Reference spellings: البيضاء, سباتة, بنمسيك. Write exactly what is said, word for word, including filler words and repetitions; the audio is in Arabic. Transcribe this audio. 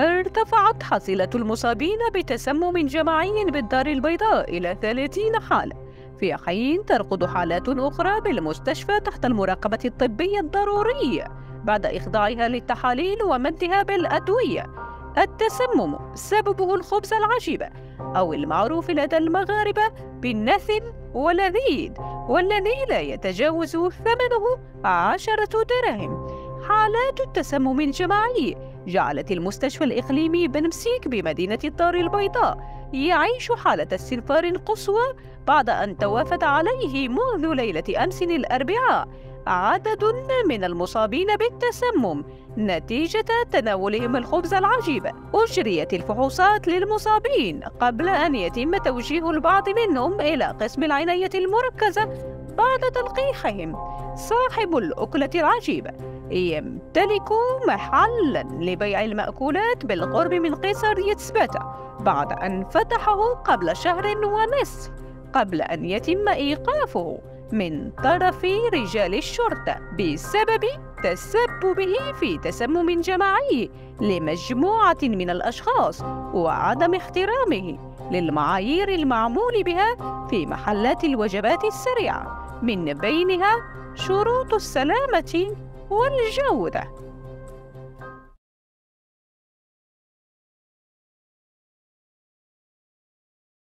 ارتفعت حصيلة المصابين بتسمم جماعي بالدار البيضاء إلى ثلاثين حالة، في حين ترقد حالات أخرى بالمستشفى تحت المراقبة الطبية الضرورية بعد إخضاعها للتحاليل ومدها بالأدوية. التسمم سببه الخبز العشب أو المعروف لدى المغاربة بالنثل ولذيذ، والذي لا يتجاوز ثمنه عشرة دراهم. حالات التسمم الجماعي جعلت المستشفى الإقليمي بنمسيك بمدينة الدار البيضاء يعيش حالة استنفار قصوى بعد أن توافد عليه منذ ليلة أمس الأربعاء عدد من المصابين بالتسمم نتيجة تناولهم الخبز العجيب. أجريت الفحوصات للمصابين قبل أن يتم توجيه البعض منهم إلى قسم العناية المركزة بعد تلقيحهم. صاحب الأكلة العجيبة يمتلك محلاً لبيع المأكولات بالقرب من قصرية سباتة بعد أن فتحه قبل شهر ونصف، قبل أن يتم إيقافه من طرف رجال الشرطة بسبب تسببه في تسمم جماعي لمجموعة من الأشخاص وعدم احترامه للمعايير المعمول بها في محلات الوجبات السريعة، من بينها شروط السلامة والجودة.